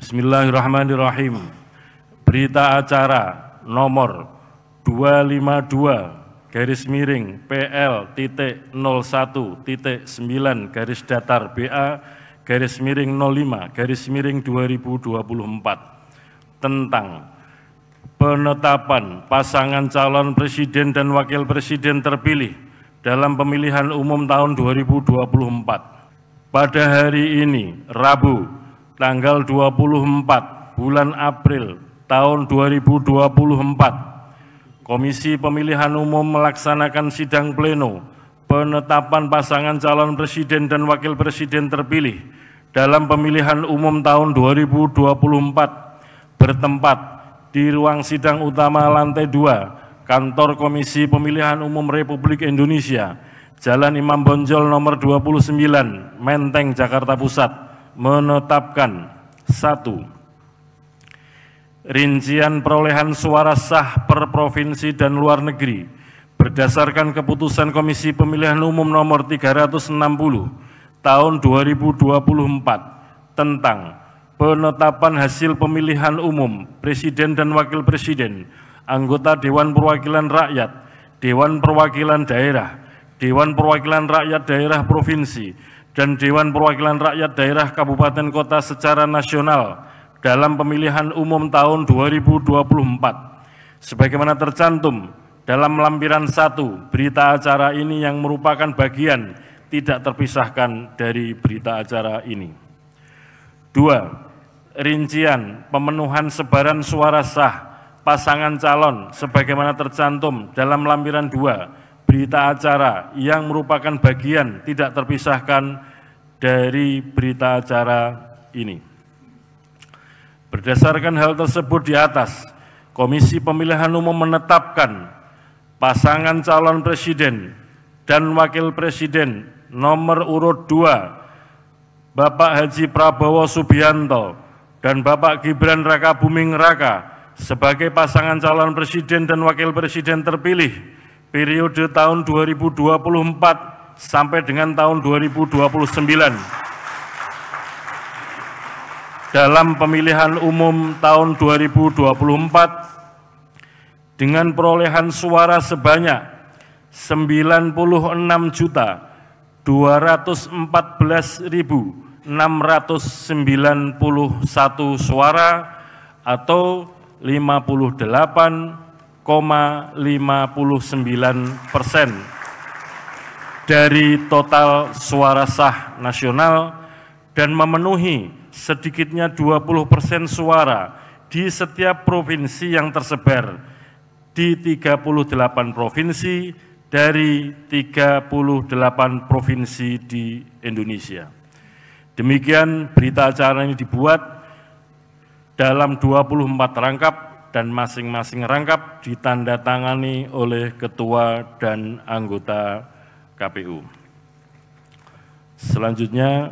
Bismillahirrahmanirrahim. Berita acara nomor 252/PL.01.9/BA/05/2024 tentang penetapan pasangan calon presiden dan wakil presiden terpilih dalam pemilihan umum tahun 2024. Pada hari ini, Rabu, tanggal 24 bulan April tahun 2024, Komisi Pemilihan Umum melaksanakan sidang pleno penetapan pasangan calon presiden dan wakil presiden terpilih dalam pemilihan umum tahun 2024 bertempat di ruang sidang utama lantai 2 kantor Komisi Pemilihan Umum Republik Indonesia, Jalan Imam Bonjol nomor 29 Menteng Jakarta Pusat, menetapkan 1. Rincian perolehan suara sah per provinsi dan luar negeri berdasarkan keputusan Komisi Pemilihan Umum nomor 360 tahun 2024 tentang penetapan hasil pemilihan umum presiden dan wakil presiden, anggota Dewan Perwakilan Rakyat, Dewan Perwakilan Daerah, Dewan Perwakilan Rakyat Daerah Provinsi, dan Dewan Perwakilan Rakyat Daerah Kabupaten Kota secara nasional dalam pemilihan umum tahun 2024 sebagaimana tercantum dalam lampiran 1 berita acara ini yang merupakan bagian tidak terpisahkan dari berita acara ini. 2. Rincian pemenuhan sebaran suara sah pasangan calon sebagaimana tercantum dalam lampiran 2 berita acara yang merupakan bagian tidak terpisahkan dari berita acara ini. Berdasarkan hal tersebut di atas, Komisi Pemilihan Umum menetapkan pasangan calon presiden dan wakil presiden nomor urut 2, Bapak Haji Prabowo Subianto dan Bapak Gibran Rakabuming Raka sebagai pasangan calon presiden dan wakil presiden terpilih periode tahun 2024 sampai dengan tahun 2029. Dalam pemilihan umum tahun 2024 dengan perolehan suara sebanyak 96.214.691 suara atau 58,59% dari total suara sah nasional dan memenuhi sedikitnya 20% suara di setiap provinsi yang tersebar di 38 provinsi dari 38 provinsi di Indonesia. Demikian berita acara ini dibuat dalam 24 rangkap dan masing-masing rangkap ditandatangani oleh ketua dan anggota KPU. Selanjutnya,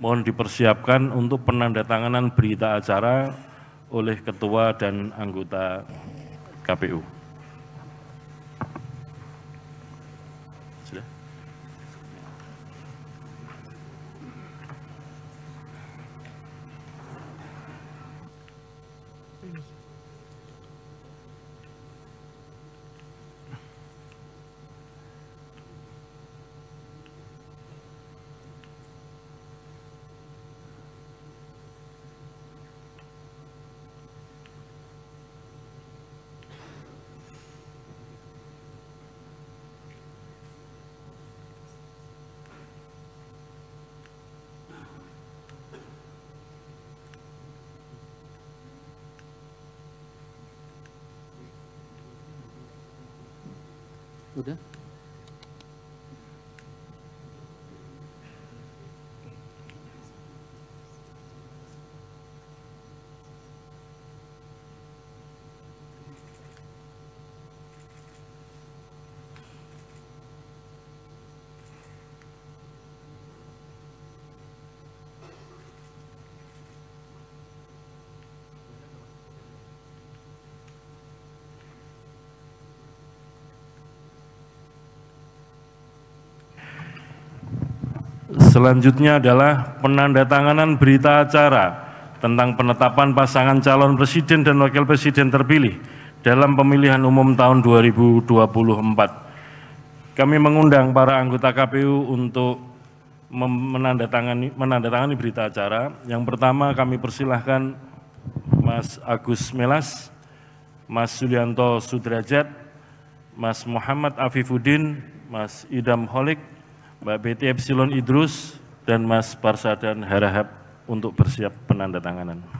mohon dipersiapkan untuk penandatanganan berita acara oleh ketua dan anggota KPU. Sudah? Sudah. Selanjutnya adalah penandatanganan berita acara tentang penetapan pasangan calon presiden dan wakil presiden terpilih dalam pemilihan umum tahun 2024. Kami mengundang para anggota KPU untuk menandatangani berita acara. Yang pertama kami persilahkan Mas Agus Melas, Mas Yulianto Sudrajat, Mas Muhammad Afifuddin, Mas Idam Holik, Mbak BT Epsilon Idrus, dan Mas Parsa dan Harahap untuk bersiap penandatanganan.